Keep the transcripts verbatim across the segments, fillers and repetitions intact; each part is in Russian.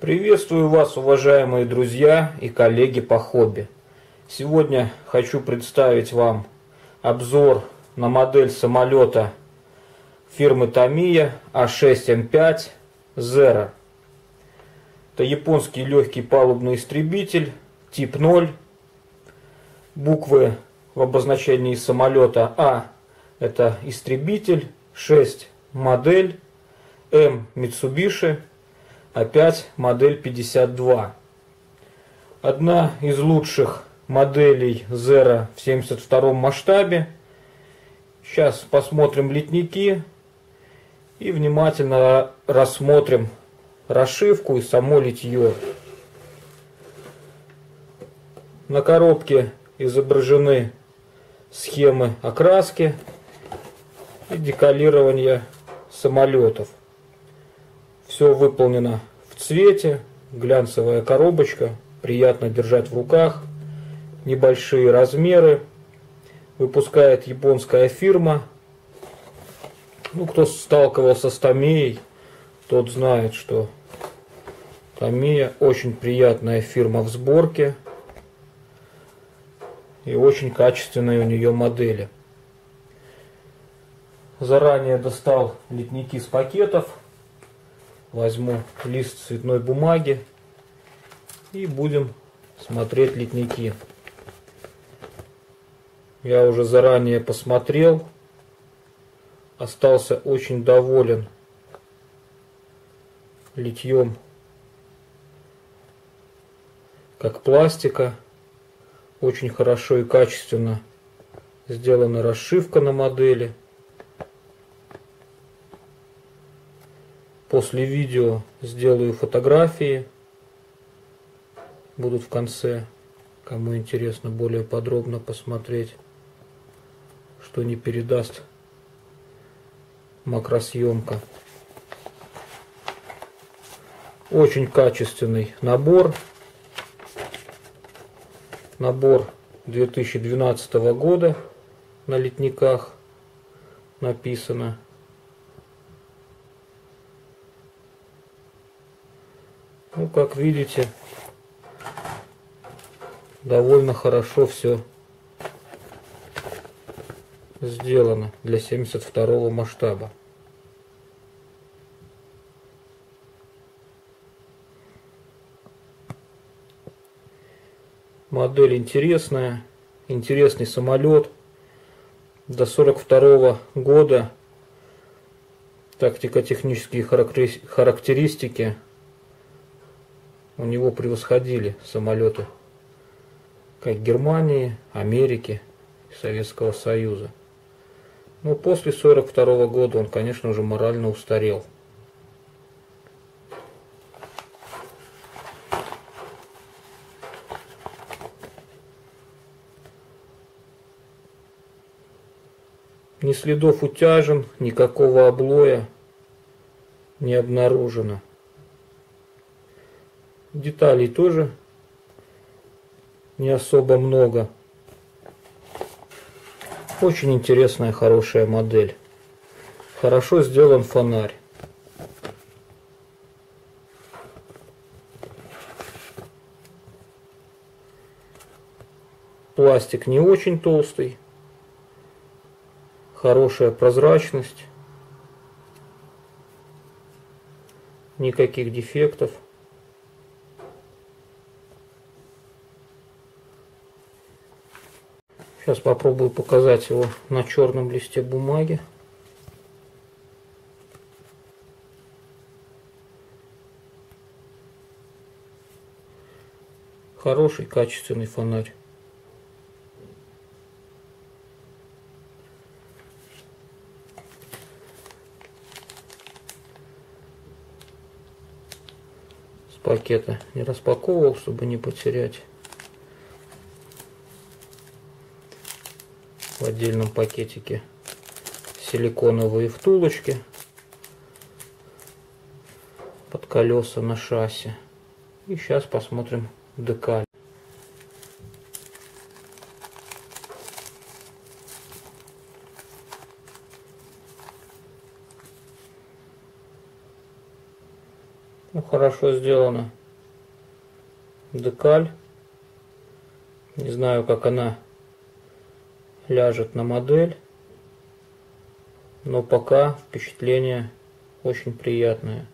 Приветствую вас, уважаемые друзья и коллеги по хобби. Сегодня хочу представить вам обзор на модель самолета фирмы Tamiya А шесть М пять Zero. Это японский легкий палубный истребитель, тип ноль. Буквы в обозначении самолета А — это истребитель, шесть — модель, М — Mitsubishi, А пять — модель пятьдесят два. Одна из лучших моделей Zero в семьдесят втором масштабе. Сейчас посмотрим литники и внимательно рассмотрим расшивку и само литье. На коробке изображены схемы окраски и деколирования самолетов. Все выполнено в цвете, глянцевая коробочка, приятно держать в руках, небольшие размеры. Выпускает японская фирма. Ну, кто сталкивался с Tamiya, тот знает, что Tamiya очень приятная фирма в сборке. И очень качественные у нее модели. Заранее достал литники с пакетов. Возьму лист цветной бумаги и будем смотреть литники. Я уже заранее посмотрел, остался очень доволен литьем как пластика. Очень хорошо и качественно сделана расшивка на модели. После видео сделаю фотографии, будут в конце, кому интересно более подробно посмотреть, что не передаст макросъемка. Очень качественный набор. Набор две тысячи двенадцатого года, на литниках написано. Ну, как видите, довольно хорошо все сделано для семьдесят второго масштаба. Модель интересная, интересный самолет. До сорок второго года тактико-технические характеристики у него превосходили самолеты как Германии, Америки, Советского Союза. Но после сорок второго года он, конечно же, морально устарел. Ни следов утяжен, никакого облоя не обнаружено. Деталей тоже не особо много. Очень интересная, хорошая модель. Хорошо сделан фонарь. Пластик не очень толстый. Хорошая прозрачность, никаких дефектов. Сейчас попробую показать его на черном листе бумаги. Хороший, качественный фонарь. Пакета не распаковывал, чтобы не потерять. В отдельном пакетике силиконовые втулочки под колеса на шасси. И сейчас посмотрим декаль. Ну, хорошо сделано. Декаль. Не знаю, как она ляжет на модель, но пока впечатление очень приятное.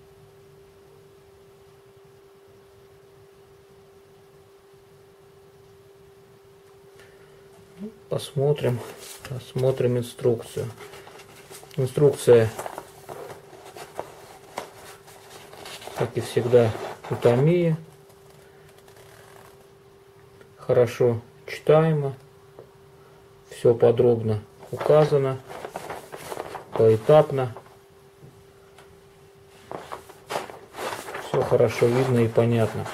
Посмотрим, посмотрим инструкцию. Инструкция, как и всегда, у Tamiya. Хорошо читаемо, все подробно указано, поэтапно. Все хорошо видно и понятно.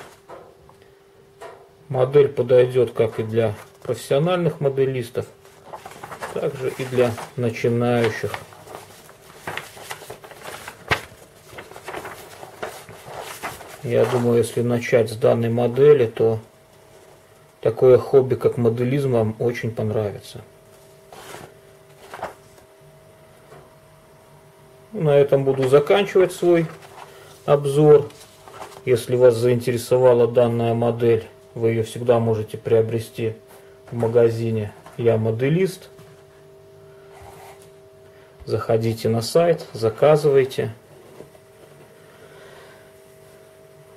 Модель подойдет как и для профессиональных моделистов, также и для начинающих. Я думаю, если начать с данной модели, то такое хобби, как моделизм, вам очень понравится. На этом буду заканчивать свой обзор. Если вас заинтересовала данная модель, вы ее всегда можете приобрести в магазине «Я-моделист». Заходите на сайт, заказывайте.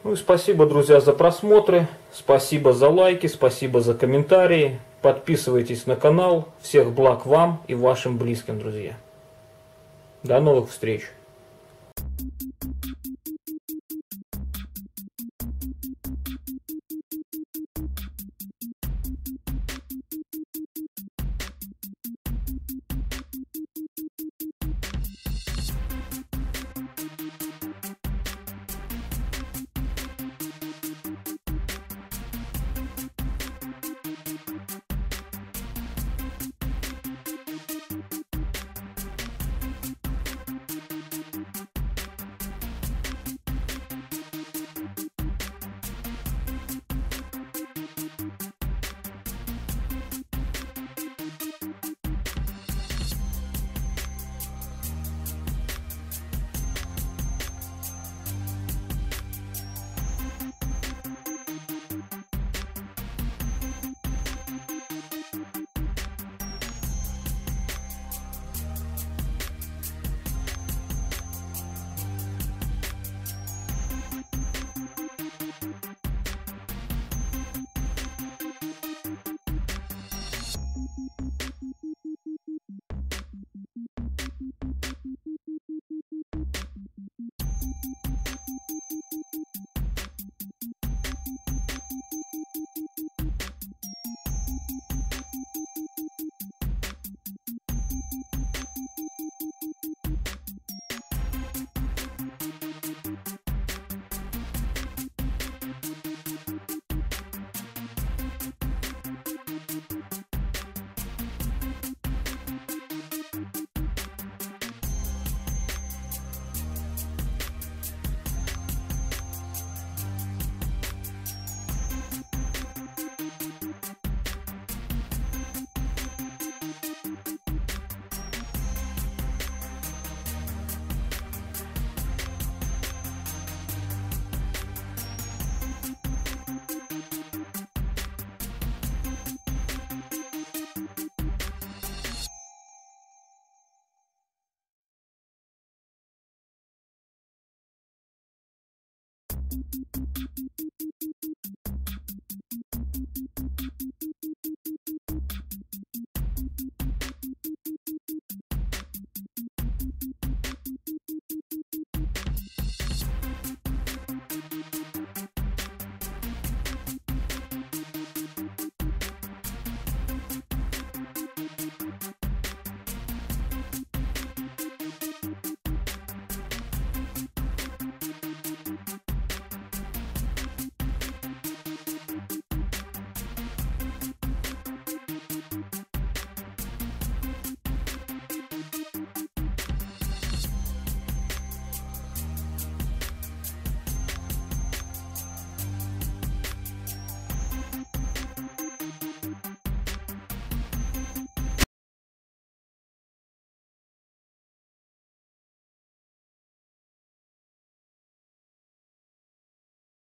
Ну и спасибо, друзья, за просмотры, спасибо за лайки, спасибо за комментарии. Подписывайтесь на канал. Всех благ вам и вашим близким, друзья. До новых встреч!